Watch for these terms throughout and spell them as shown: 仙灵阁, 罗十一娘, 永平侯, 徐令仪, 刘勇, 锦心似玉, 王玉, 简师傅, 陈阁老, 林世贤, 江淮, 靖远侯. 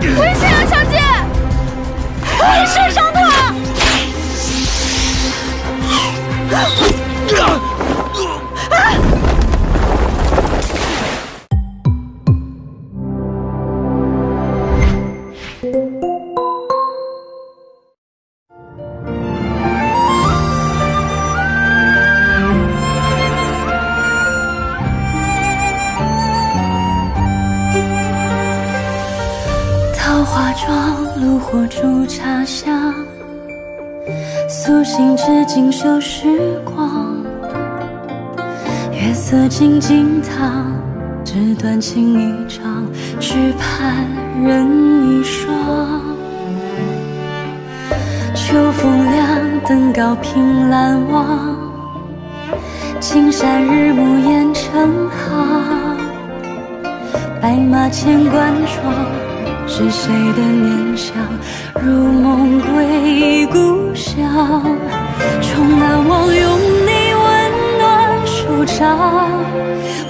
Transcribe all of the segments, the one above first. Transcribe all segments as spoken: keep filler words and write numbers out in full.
危险啊，小姐！你摔伤的了。 锦绣时光，月色静静躺，纸短情一场，只盼人一双。秋风凉，登高凭栏望，青山日暮雁成行。白马千关闯，是谁的念想？如梦归故乡。 终难忘，用你温暖手掌，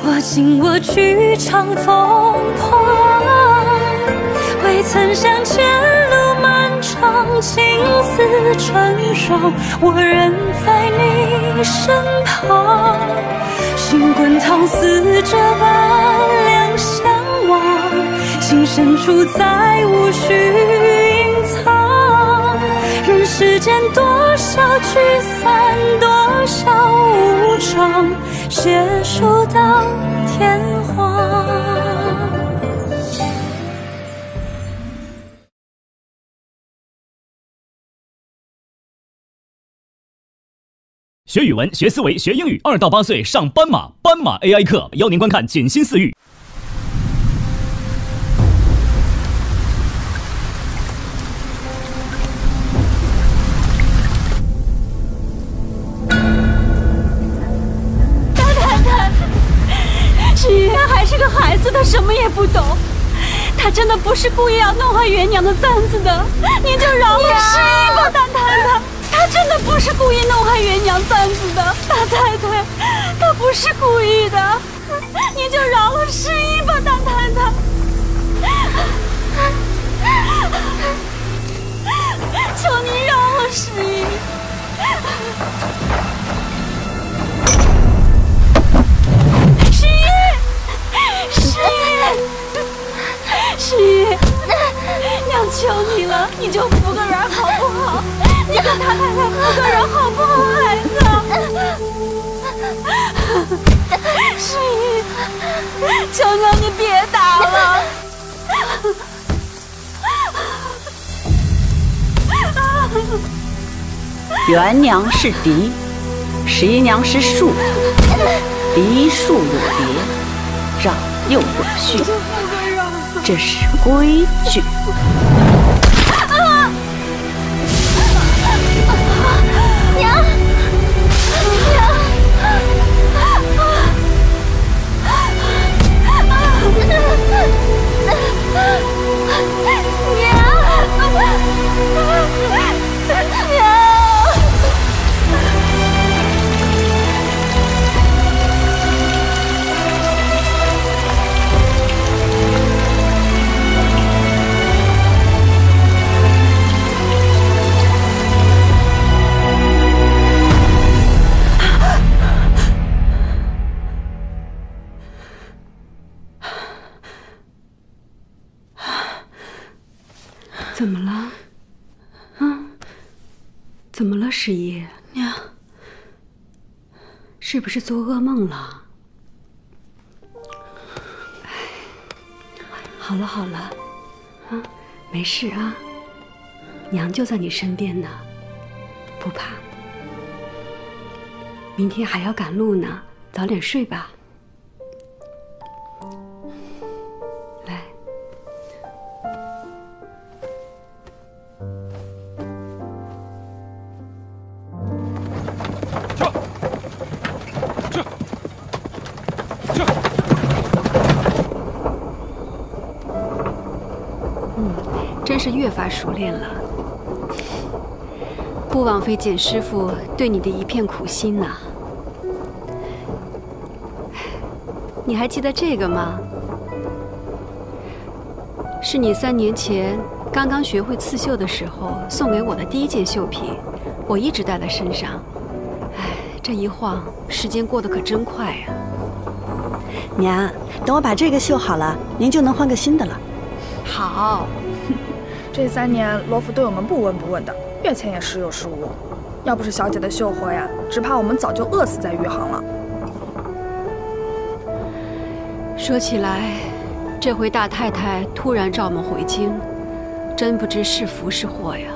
握紧我去尝疯狂。未曾想前路漫长，情丝成双，我仍在你身旁。心滚烫，似这般两相望，情深处再无需隐藏。任世间多。 多少聚散，多少无常，携手到天荒。学语文，学思维，学英语，二到八岁上斑马，斑马 A I 课，邀您观看《锦心似玉》。 什么也不懂，他真的不是故意要弄坏袁娘的簪子的，您就饶我失忆吧，大太太。他真的不是故意弄坏袁娘簪子的，大太太，他不是故意的，您就饶我失忆吧，大太太。求您饶我失忆。 十一，娘求你了，你就服个软好不好？你给大太太服个软好不好，孩子？十一，求求你别打了！袁娘是嫡，十一娘是庶，嫡庶有别，长幼有序。 这是规矩。娘，娘，娘，娘。 怎么了？嗯，怎么了，十一？娘，是不是做噩梦了？好了好了，啊，没事啊，娘就在你身边呢，不怕。明天还要赶路呢，早点睡吧。 是越发熟练了，不枉费简师傅对你的一片苦心呐。你还记得这个吗？是你三年前刚刚学会刺绣的时候送给我的第一件绣品，我一直带在身上。哎，这一晃，时间过得可真快呀！娘，等我把这个绣好了，您就能换个新的了。好，这三年罗府对我们不闻不问的，月钱也时有时无。要不是小姐的绣活呀，只怕我们早就饿死在余杭了。 说起来，这回大太太突然召我们回京，真不知是福是祸呀。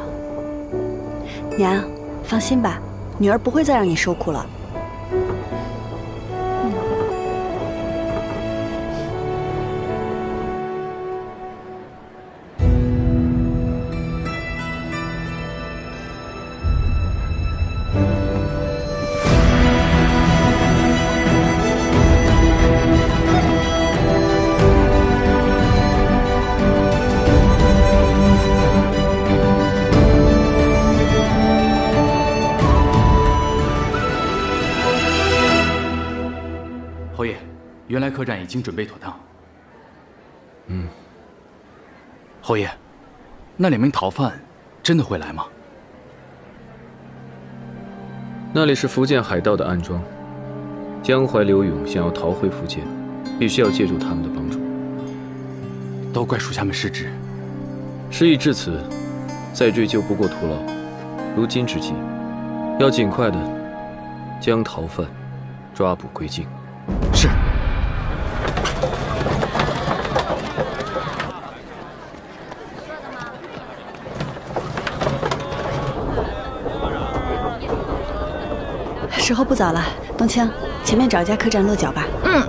娘，放心吧，女儿不会再让你受苦了。嗯、原来客栈已经准备妥当。嗯，侯爷，那两名逃犯真的会来吗？那里是福建海盗的暗桩，江淮刘勇想要逃回福建，必须要借助他们的帮助。都怪属下们失职，事已至此，再追究不过徒劳。如今之计，要尽快的将逃犯抓捕归京。是。 时候不早了，冬青，前面找一家客栈落脚吧。嗯。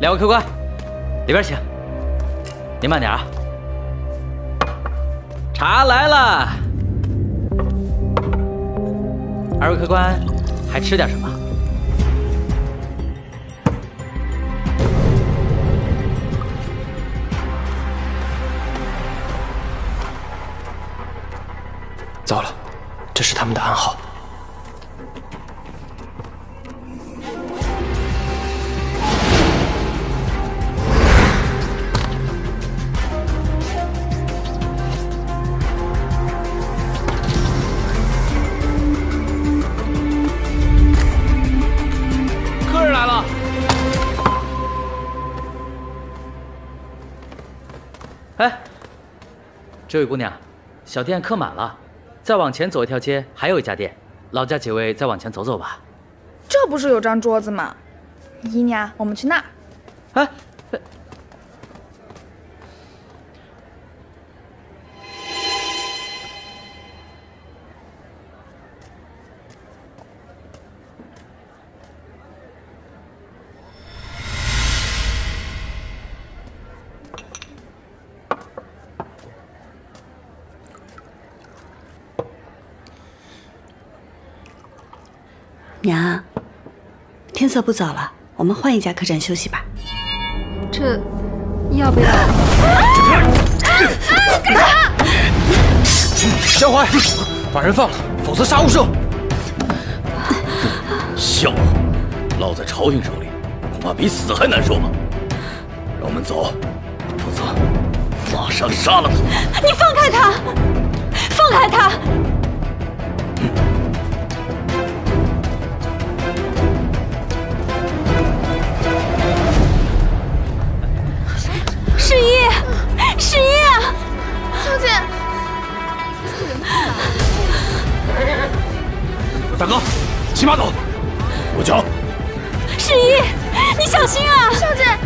两位客官，里边请。您慢点啊。茶来了。二位客官，还吃点什么？糟了，这是他们的暗号。 这位姑娘，小店客满了，再往前走一条街还有一家店，劳驾几位再往前走走吧。这不是有张桌子吗？姨娘，我们去那儿。哎，哎娘，天色不早了，我们换一家客栈休息吧。这，要不要？干啥？江淮，把人放了，否则杀无赦。笑话，落在朝廷手里，恐怕比死还难受吧？让我们走，否则马上杀了他。你放开他，放开他！ 十一，十一，小姐，大哥，骑马走，我教。十一，你小心啊！小姐，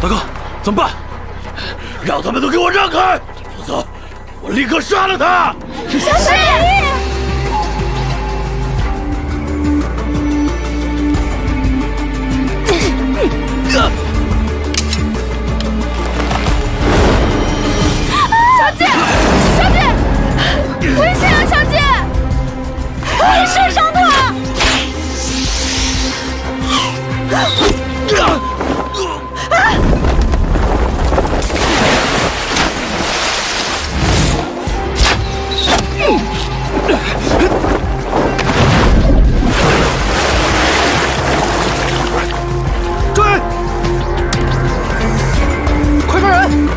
大哥，怎么办？让他们都给我让开，否则我立刻杀了他！是。是 小姐，小姐，危险啊！小姐，你摔伤他！啊！追！快抓人！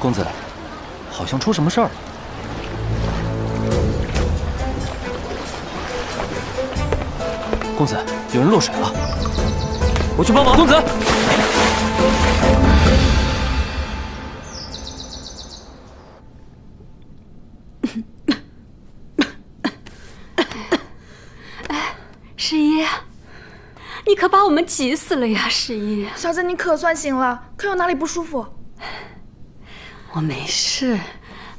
公子，好像出什么事儿了。公子，有人落水了，我去帮忙。公子，十一，你可把我们急死了呀！十一，小姐，你可算醒了，可有哪里不舒服？ 我没事，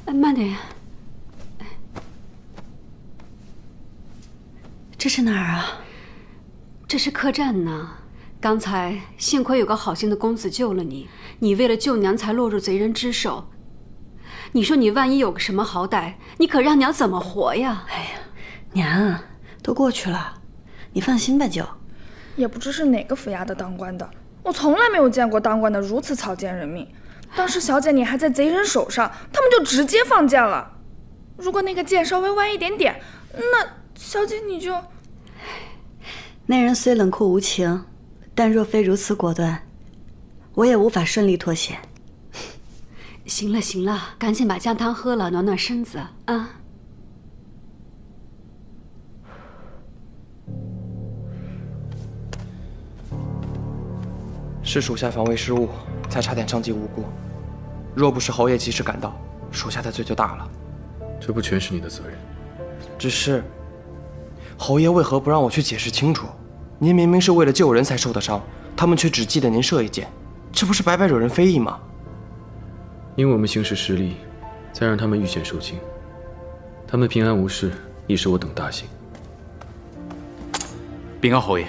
哎，慢点呀。这是哪儿啊？这是客栈呢。刚才幸亏有个好心的公子救了你，你为了救娘才落入贼人之手。你说你万一有个什么好歹，你可让娘怎么活呀？哎呀，娘，都过去了，你放心吧，舅。也不知是哪个府衙的当官的，我从来没有见过当官的如此草菅人命。 当时小姐你还在贼人手上，他们就直接放箭了。如果那个箭稍微歪一点点，那小姐你就……那人虽冷酷无情，但若非如此果断，我也无法顺利脱险。行了行了，赶紧把姜汤喝了，暖暖身子啊。是属下防卫失误。 才差点伤及无辜，若不是侯爷及时赶到，属下的罪就大了。这不全是你的责任。只是，侯爷为何不让我去解释清楚？您明明是为了救人才受的伤，他们却只记得您射一箭，这不是白白惹人非议吗？因为我们行事失利，才让他们遇险受惊。他们平安无事，亦是我等大幸。禀告侯爷，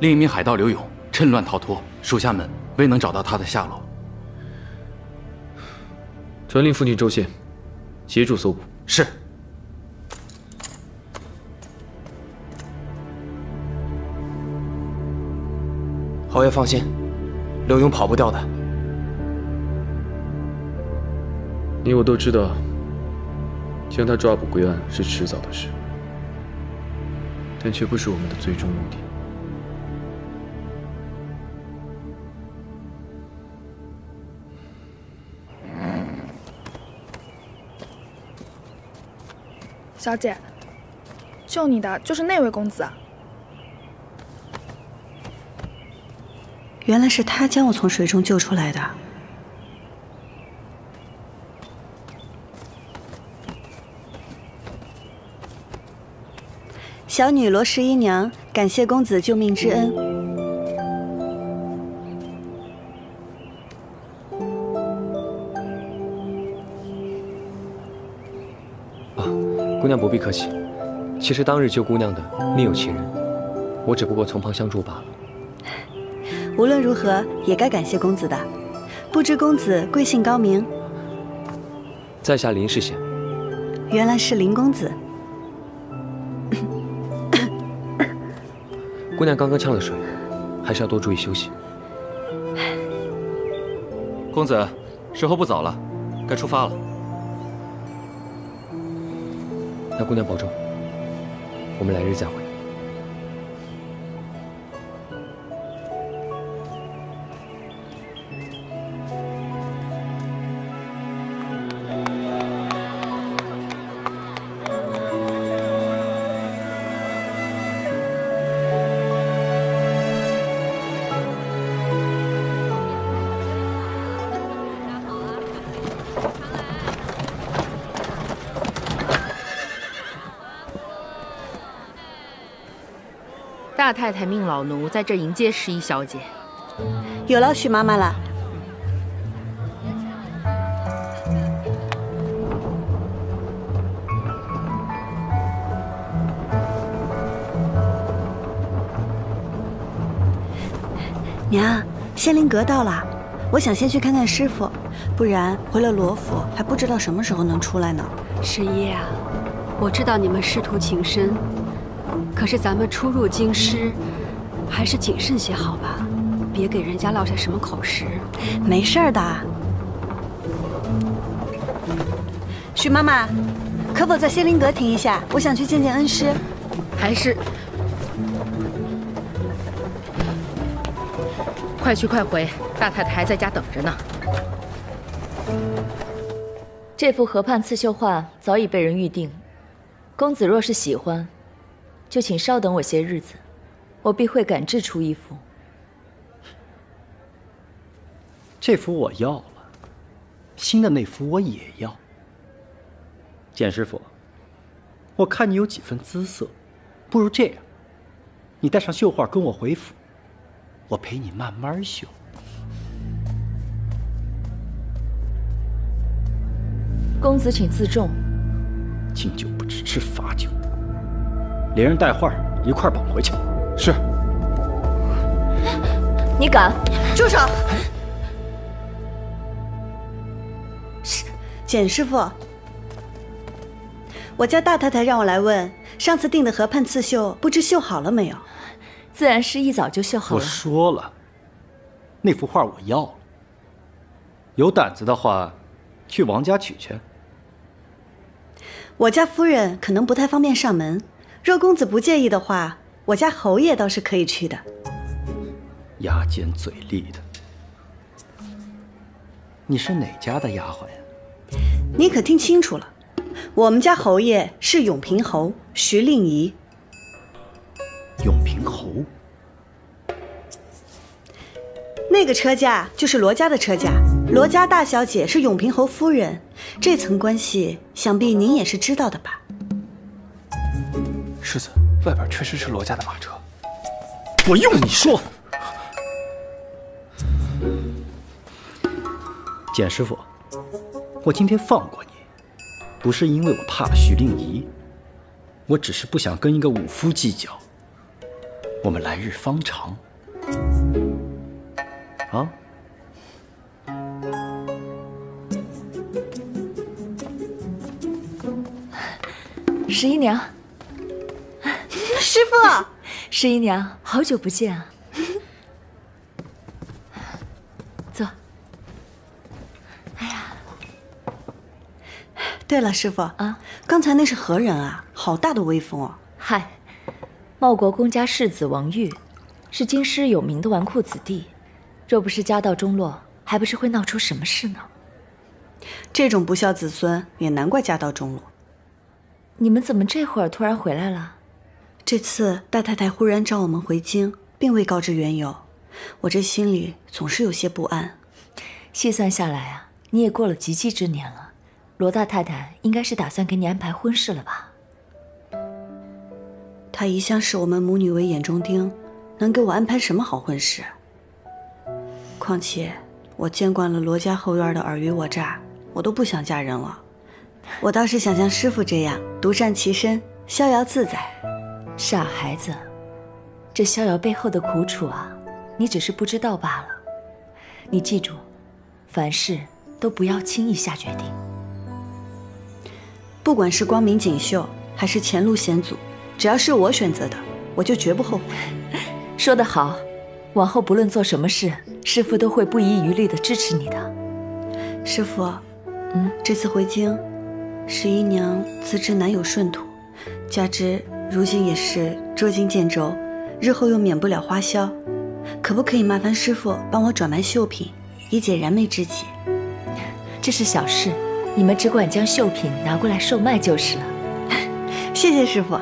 另一名海盗刘勇趁乱逃脱，属下们。 未能找到他的下落，传令附近州县，协助搜捕。是。侯爷放心，刘勇跑不掉的。你我都知道，将他抓捕归案是迟早的事，但却不是我们的最终目的。 小姐，救你的就是那位公子啊！原来是他将我从水中救出来的。小女罗十一娘感谢公子救命之恩。啊。 姑娘不必客气，其实当日救姑娘的另有其人。我只不过从旁相助罢了。无论如何，也该感谢公子的。不知公子贵姓高明？在下林世贤。原来是林公子。姑娘刚刚呛了水，还是要多注意休息。公子，时候不早了，该出发了。那姑娘保重，我们来日再会。 大太太命老奴在这迎接十一小姐，有劳许妈妈了。娘，仙灵阁到了，我想先去看看师傅，不然回了罗府还不知道什么时候能出来呢。十一啊，我知道你们师徒情深。 可是咱们初入京师，还是谨慎些好吧，别给人家落下什么口实。没事儿的。许妈妈，可否在仙灵阁停一下？我想去见见恩师。还是快去快回，大太太还在家等着呢。这幅河畔刺绣画早已被人预定，公子若是喜欢。 就请稍等我些日子，我必会赶制出一幅。这幅我要了，新的那幅我也要。简师傅，我看你有几分姿色，不如这样，你带上绣画跟我回府，我陪你慢慢绣。 公子请自重。敬酒不吃吃罚酒。 连人带画一块绑回去。是。你敢？住手！是简师傅，我叫大太太让我来问，上次订的河畔刺绣，不知绣好了没有？自然是一早就绣好了。我说了，那幅画我要了。有胆子的话，去王家取去。我家夫人可能不太方便上门。 若公子不介意的话，我家侯爷倒是可以去的。牙尖嘴利的，你是哪家的丫鬟呀？你可听清楚了，我们家侯爷是永平侯徐令仪。永平侯，那个车驾就是罗家的车驾，罗家大小姐是永平侯夫人，这层关系想必您也是知道的吧？ 世子，外边确实是罗家的马车。我用你说，简师傅，我今天放过你，不是因为我怕徐令仪，我只是不想跟一个武夫计较。我们来日方长。啊？十一娘。 师傅，十一娘，好久不见啊！坐。哎呀，对了，师傅啊，刚才那是何人啊？好大的威风啊！嗨，茂国公家世子王玉，是京师有名的纨绔子弟，若不是家道中落，还不是会闹出什么事呢？这种不孝子孙，也难怪家道中落。你们怎么这会儿突然回来了？ 这次大太太忽然召我们回京，并未告知缘由，我这心里总是有些不安。细算下来啊，你也过了及笄之年了，罗大太太应该是打算给你安排婚事了吧？她一向视我们母女为眼中钉，能给我安排什么好婚事？况且我见惯了罗家后院的尔虞我诈，我都不想嫁人了。我倒是想像师傅这样独善其身，逍遥自在。 傻孩子，这逍遥背后的苦楚啊，你只是不知道罢了。你记住，凡事都不要轻易下决定。不管是光明锦绣，还是前路险阻，只要是我选择的，我就绝不后悔。说得好，往后不论做什么事，师父都会不遗余力的支持你的。师父，嗯，这次回京，十一娘自知难有顺途，加之如今也是捉襟见肘，日后又免不了花销，可不可以麻烦师父帮我转卖绣品，以解燃眉之急？这是小事，你们只管将绣品拿过来售卖就是了。谢谢师父。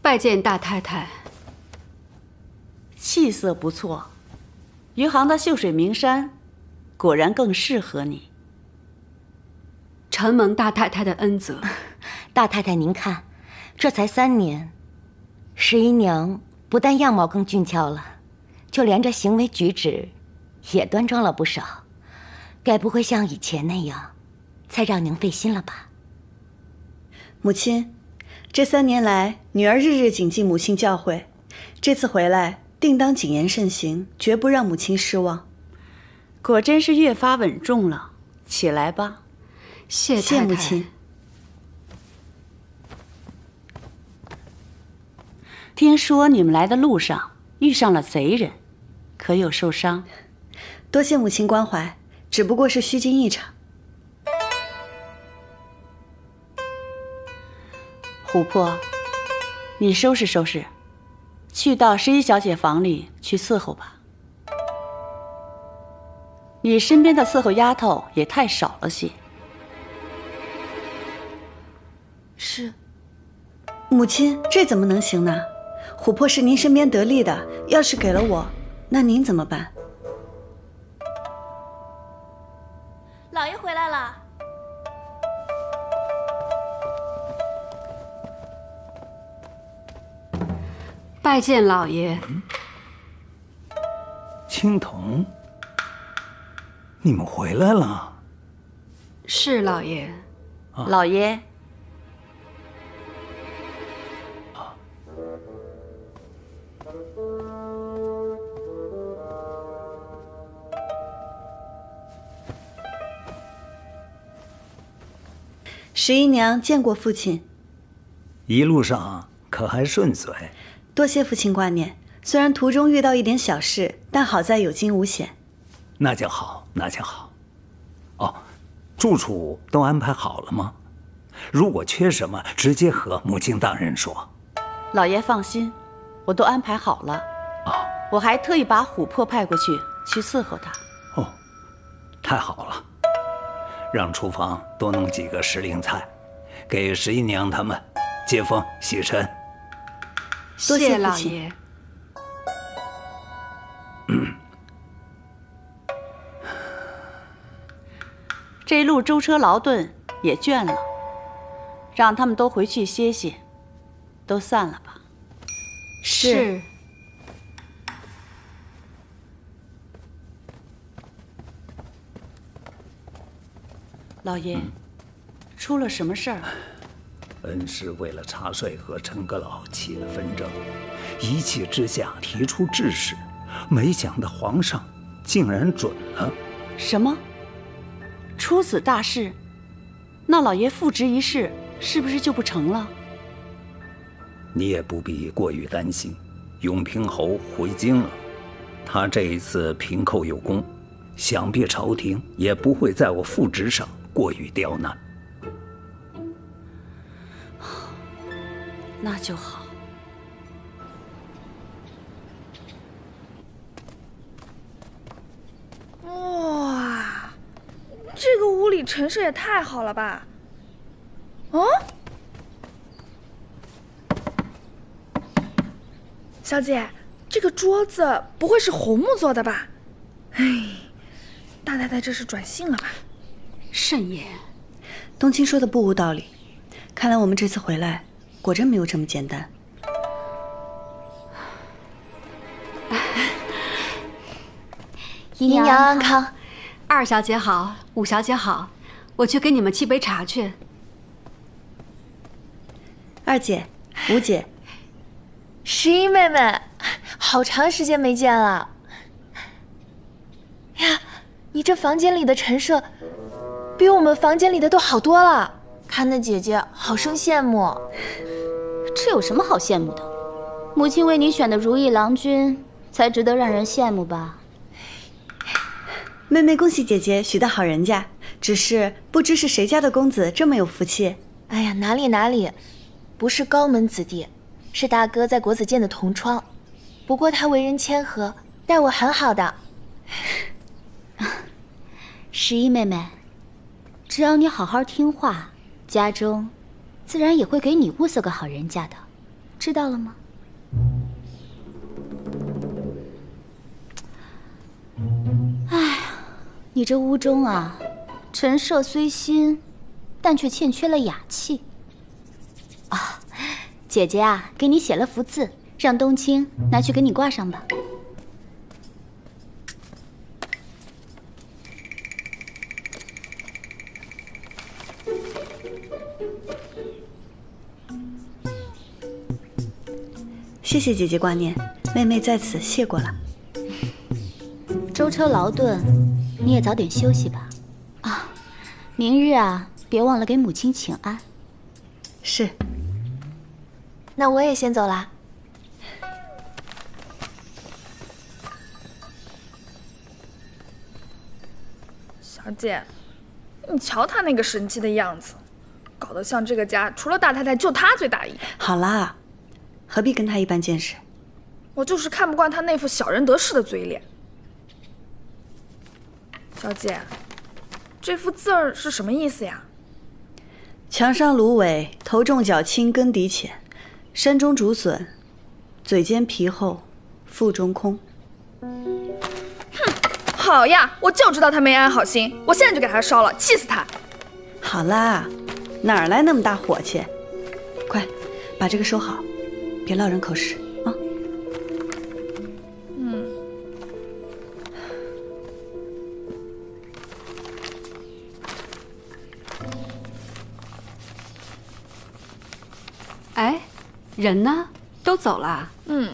拜见大太太，气色不错，余杭的秀水名山，果然更适合你。承蒙大太太的恩泽，大太太您看，这才三年，十一娘不但样貌更俊俏了，就连这行为举止也端庄了不少，该不会像以前那样，再让您费心了吧？母亲。 这三年来，女儿日日谨记母亲教诲，这次回来定当谨言慎行，绝不让母亲失望。果真是越发稳重了，起来吧，谢太太。谢母亲。听说你们来的路上遇上了贼人，可有受伤？多谢母亲关怀，只不过是虚惊一场。 琥珀，你收拾收拾，去到十一小姐房里去伺候吧。你身边的伺候丫头也太少了些。是，母亲，这怎么能行呢？琥珀是您身边得力的，要是给了我，那您怎么办？老爷回来了。 拜见老爷。青桐，你们回来了。是老爷。啊、老爷。啊、十一娘见过父亲。一路上可还顺遂？ 多谢父亲挂念，虽然途中遇到一点小事，但好在有惊无险。那就好，那就好。哦，住处都安排好了吗？如果缺什么，直接和母亲大人说。老爷放心，我都安排好了。哦，我还特意把琥珀派过去去伺候他。哦，太好了，让厨房多弄几个时令菜，给十一娘他们接风洗尘。 多谢老爷。这一路舟车劳顿也倦了，让他们都回去歇歇，都散了吧。是。老爷，嗯、出了什么事儿？ 恩师为了查税和陈阁老起了纷争，一气之下提出致仕，没想到皇上竟然准了。什么？出此大事，那老爷复职一事是不是就不成了？你也不必过于担心，永平侯回京了，他这一次平寇有功，想必朝廷也不会在我副职上过于刁难。那就好。哇，这个屋里陈设也太好了吧！哦，小姐，这个桌子不会是红木做的吧？哎，大太太这是转性了吧？慎言，冬青说的不无道理。看来我们这次回来。 果真没有这么简单。姨娘安康，二小姐好，五小姐好，我去给你们沏杯茶去。二姐、五姐、十一妹妹，好长时间没见了。呀，你这房间里的陈设，比我们房间里的都好多了。 看那姐姐好生羡慕，这有什么好羡慕的？母亲为你选的如意郎君，才值得让人羡慕吧。妹妹恭喜姐姐许到好人家，只是不知是谁家的公子这么有福气。哎呀，哪里哪里，不是高门子弟，是大哥在国子监的同窗。不过他为人谦和，待我很好的。十一妹妹，只要你好好听话。 家中，自然也会给你物色个好人家的，知道了吗？哎呀，你这屋中啊，陈设虽新，但却欠缺了雅气。啊，姐姐啊，给你写了幅字，让冬青拿去给你挂上吧。 谢谢姐姐挂念，妹妹在此谢过了。舟车劳顿，你也早点休息吧。啊，明日啊，别忘了给母亲请安。是。那我也先走了。小姐，你瞧她那个神气的样子，搞得像这个家除了大太太就她最大意。好啦。 何必跟他一般见识？我就是看不惯他那副小人得势的嘴脸。小姐，这幅字儿是什么意思呀？墙上芦苇，头重脚轻，根底浅；山中竹笋，嘴尖皮厚，腹中空。哼，好呀，我就知道他没安好心，我现在就给他烧了，气死他！好啦，哪来那么大火气？快，把这个收好。 别落人口实啊！嗯，哎，人呢？都走了？嗯。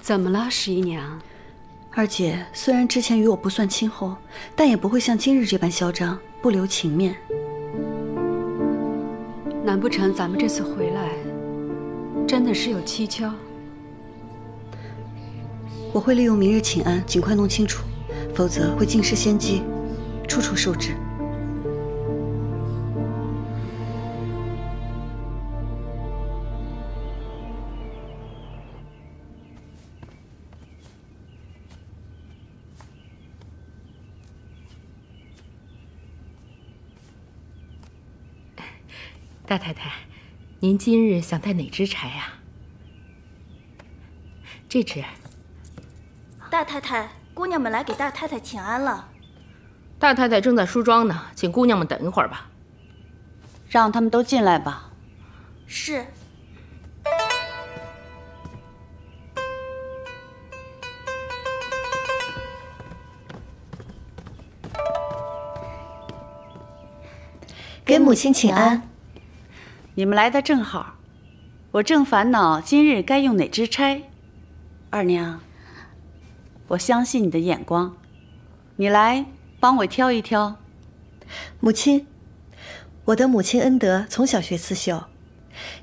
怎么了，十一娘？ 二姐虽然之前与我不算亲厚，但也不会像今日这般嚣张，不留情面。难不成咱们这次回来，真的是有蹊跷？我会利用明日请安，尽快弄清楚，否则会尽失先机，处处受制。大太太，您今日想带哪支柴呀？这支。大太太，姑娘们来给大太太请安了。大太太正在梳妆呢，请姑娘们等一会儿吧。让他们都进来吧。是。给母亲请安。 你们来的正好，我正烦恼今日该用哪支钗。二娘，我相信你的眼光，你来帮我挑一挑。母亲，我的母亲恩德从小学刺绣，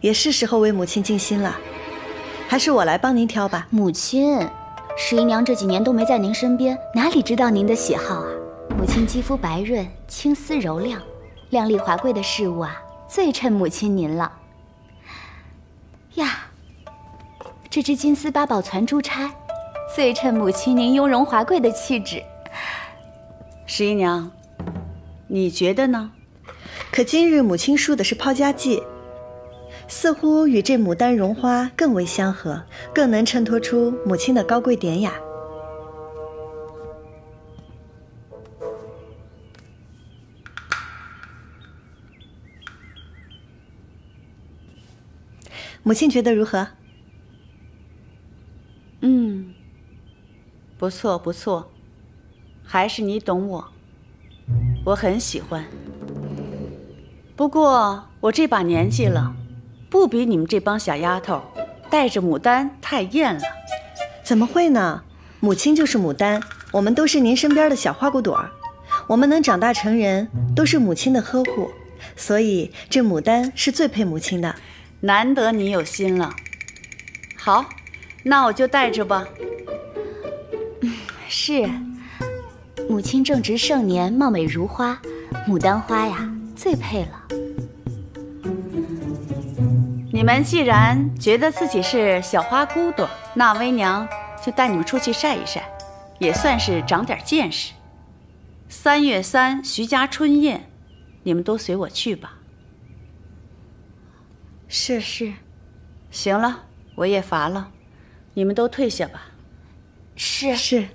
也是时候为母亲尽心了。还是我来帮您挑吧。母亲，十姨娘这几年都没在您身边，哪里知道您的喜好啊？母亲肌肤白润，青丝柔亮，亮丽华贵的事物啊，最衬母亲您了。呀，这只金丝八宝攒珠钗，最衬母亲您雍容华贵的气质。 十姨娘，你觉得呢？可今日母亲梳的是抛家髻，似乎与这牡丹绒花更为相合，更能衬托出母亲的高贵典雅。母亲觉得如何？嗯，不错，不错。 还是你懂我，我很喜欢。不过我这把年纪了，不比你们这帮小丫头，带着牡丹太艳了。怎么会呢？母亲就是牡丹，我们都是您身边的小花骨朵儿。我们能长大成人，都是母亲的呵护，所以这牡丹是最配母亲的。难得你有心了。好，那我就带着吧。嗯，是。 母亲正值盛年，貌美如花，牡丹花呀，最配了。你们既然觉得自己是小花骨朵，那微娘就带你们出去晒一晒，也算是长点见识。三月三徐家春宴，你们都随我去吧。是是，行了，我也乏了，你们都退下吧。是是。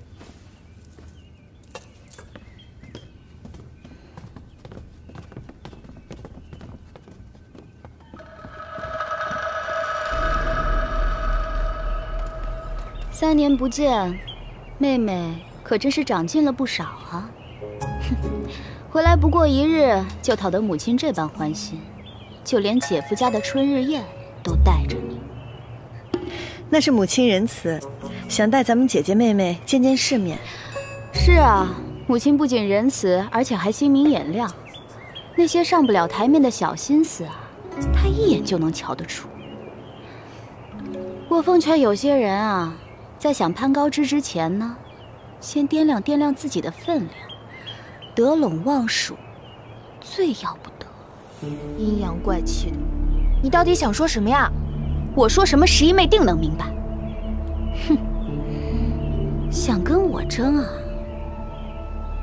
三年不见，妹妹可真是长进了不少啊！回来不过一日，就讨得母亲这般欢心，就连姐夫家的春日宴都带着你。那是母亲仁慈，想带咱们姐姐妹妹见见世面。是啊，母亲不仅仁慈，而且还心明眼亮，那些上不了台面的小心思啊，她一眼就能瞧得出。我奉劝有些人啊。 在想攀高枝之前呢，先掂量掂量自己的分量，得陇望蜀，最要不得。阴阳怪气的，你到底想说什么呀？我说什么，十一妹定能明白。哼，想跟我争啊？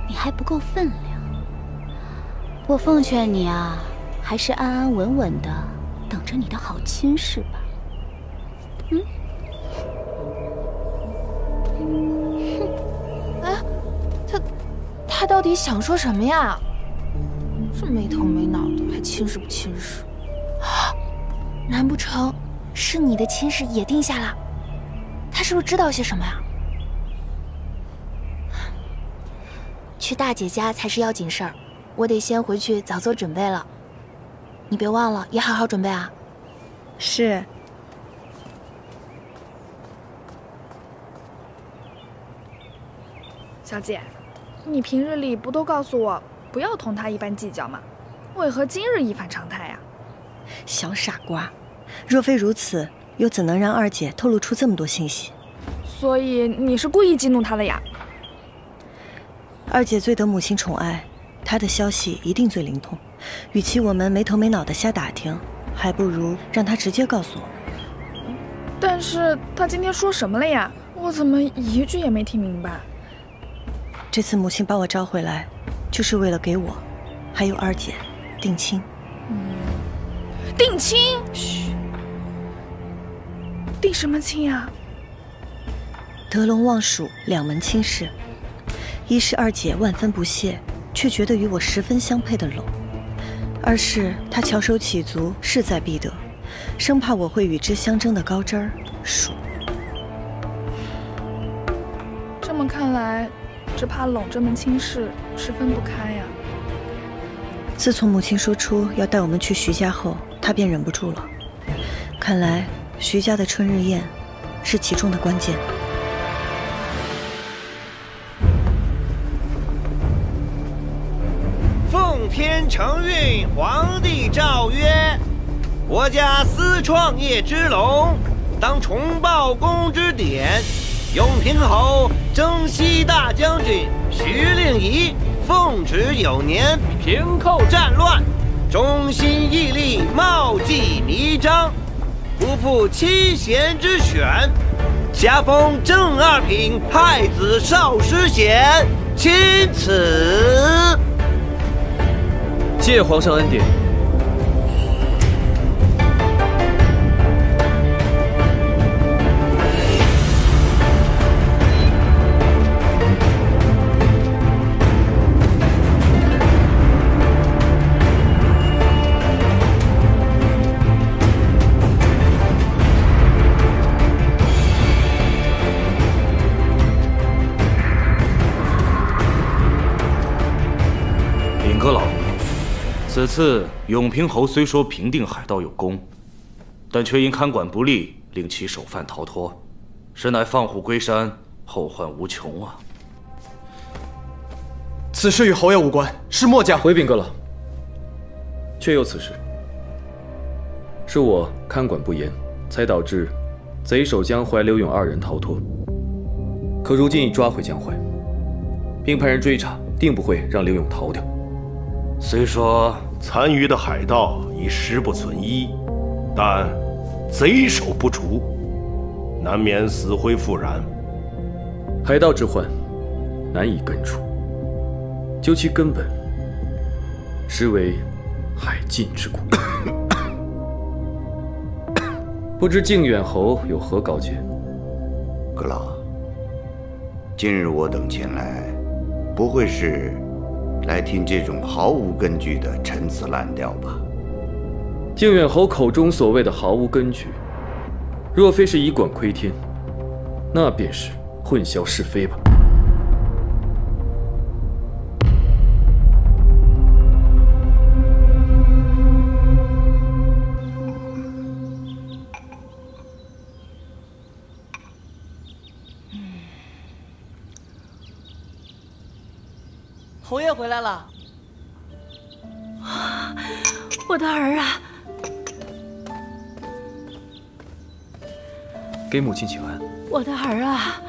你还不够分量。我奉劝你啊，还是安安稳稳的等着你的好亲事吧。嗯。 哎，他他到底想说什么呀？这没头没脑的，还亲事不亲事？啊，难不成是你的亲事也定下了？他是不是知道些什么呀？去大姐家才是要紧事儿，我得先回去早做准备了。你别忘了，也好好准备啊。是。 小姐，你平日里不都告诉我不要同他一般计较吗？为何今日一反常态呀？小傻瓜，若非如此，又怎能让二姐透露出这么多信息？所以你是故意激怒她的呀？二姐最得母亲宠爱，她的消息一定最灵通。与其我们没头没脑的瞎打听，还不如让她直接告诉我们。但是她今天说什么了呀？我怎么一句也没听明白？ 这次母亲把我招回来，就是为了给我，还有二姐定亲。嗯、定亲？嘘，定什么亲呀、啊？得陇望蜀两门亲事，一是二姐万分不屑，却觉得与我十分相配的陇；二是她翘首企足，势在必得，生怕我会与之相争的高枝儿蜀。这么看来。 只怕陇这门亲事是分不开呀。自从母亲说出要带我们去徐家后，她便忍不住了。看来徐家的春日宴是其中的关键。天承运，皇帝诏曰：国家私创业之隆，当崇报功之典。永平侯征西大将军徐令仪奉旨有年，平寇战乱，忠心毅力，茂绩弥彰，不负七贤之选。 加封正二品太子少师衔，钦此。谢皇上恩典。此次永平侯虽说平定海盗有功，但却因看管不力，令其首犯逃脱，实乃放虎归山，后患无穷啊！此事与侯爷无关，是末将回禀阁老。确有此事，是我看管不严，才导致贼首江淮、刘勇二人逃脱。可如今已抓回江淮，并派人追查，定不会让刘勇逃掉。 虽说残余的海盗已十不存一，但贼首不除，难免死灰复燃。海盗之患难以根除，究其根本，实为海禁之苦。不知靖远侯有何高见？阁老，今日我等前来，不会是？ 来听这种毫无根据的陈词滥调吧。靖远侯口中所谓的毫无根据，若非是以管窥天，那便是混淆是非吧。侯爷回来了，我的儿啊！给母亲请安。我的儿啊，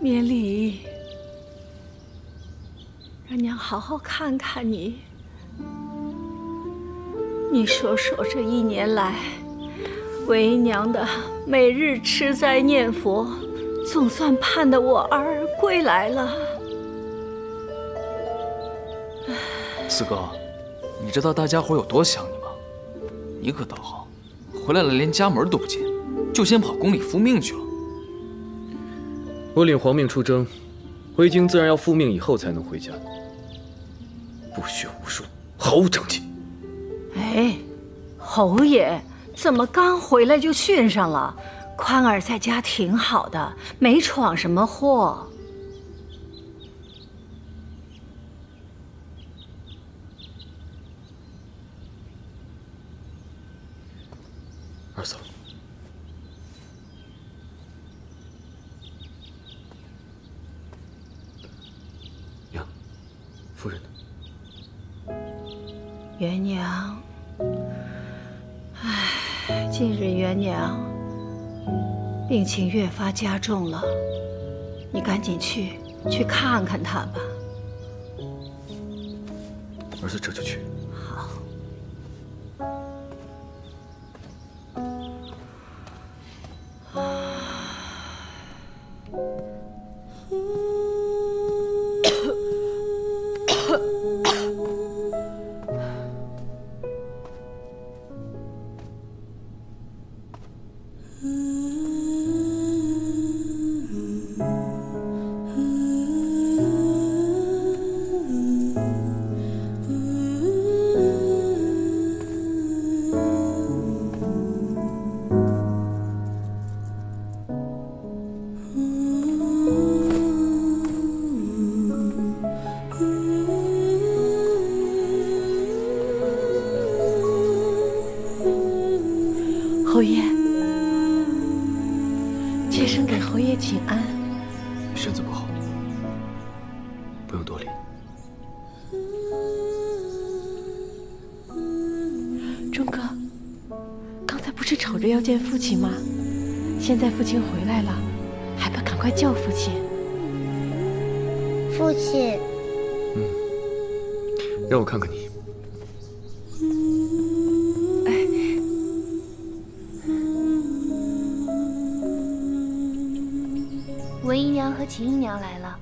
免礼，让娘好好看看你。你说说这一年来，为娘的每日吃斋念佛，总算盼得我儿归来了。 四哥，你知道大家伙有多想你吗？你可倒好，回来了连家门都不进，就先跑宫里复命去了。我领皇命出征，回京自然要复命以后才能回家。不学无术，毫无长进。哎，侯爷怎么刚回来就训上了？宽儿在家挺好的，没闯什么祸。 二嫂，娘，夫人呢？元娘，唉，近日元娘病情越发加重了，你赶紧去去看看她吧。儿子这就去。 身子不好，不用多礼。吵着要见父亲吗？现在父亲回来了，还不赶快叫父亲？父亲。嗯，让我看看你。哎，文姨娘和秦姨娘来了。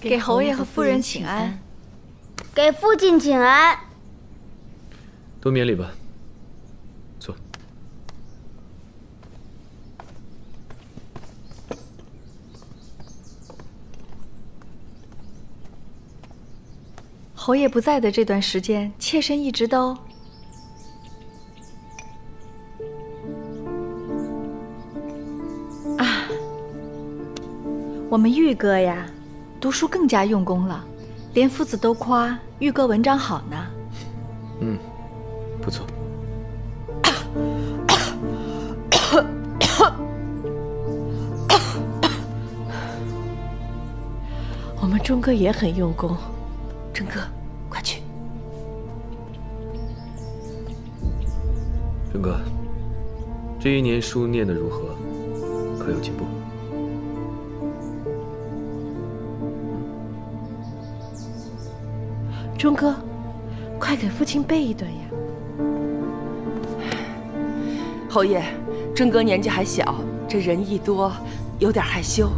给侯爷和夫人请安，给父亲请安。都免礼吧，坐。侯爷不在的这段时间，妾身一直都……啊，我们玉哥呀。 读书更加用功了，连夫子都夸玉哥文章好呢。嗯，不错。我们忠哥也很用功，忠哥，快去。忠哥，这一年书念得如何？可有进步？ 忠哥，快给父亲背一顿呀！侯爷，忠哥年纪还小，这人一多，有点害羞。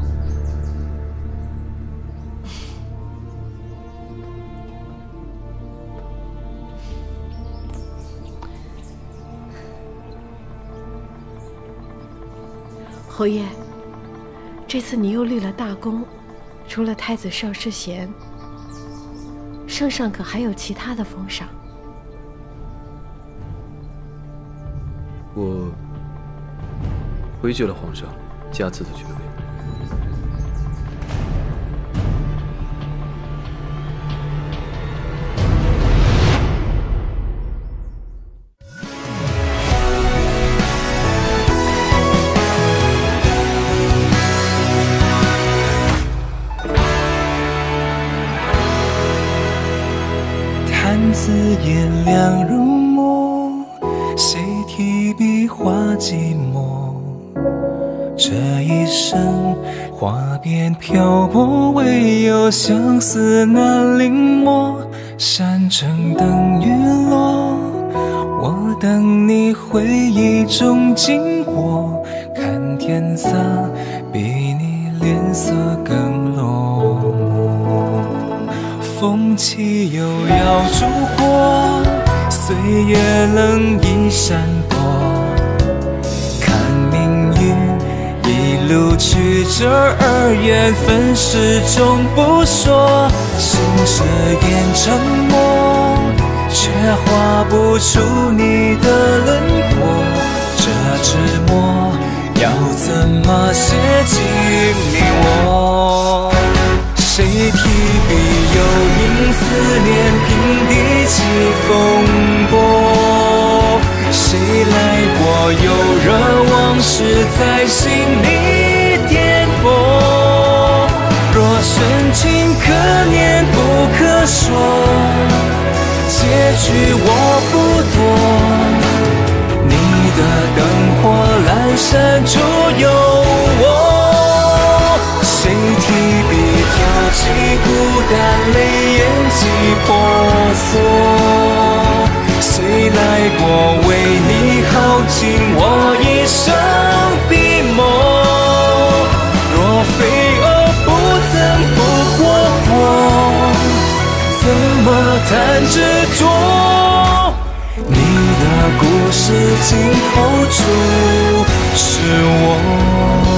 侯爷，这次你又立了大功，除了太子少师衔。 圣上可还有其他的封赏？我回绝了皇上加赐的爵位。颜良如墨，谁提笔画寂寞？这一生花边漂泊，唯有相思难临摹。山城等雨落，我等你回忆中经过。看天色比你脸色更落寞。 风起又要烛火，岁月冷一闪躲。看命运一路曲折，而缘分始终不说。心事掩沉默，却画不出你的轮廓。这纸墨要怎么写尽你我？ 谁提笔又因思念平地起风波？谁来过又惹往事在心里颠簸？若深情可念不可说，结局我不多。你的灯火阑珊处有我，谁提笔？ 挑起孤单，泪眼几婆娑。谁来过为你耗尽我一生笔墨？若非我不曾不过火，怎么谈执着？你的故事尽头处是我。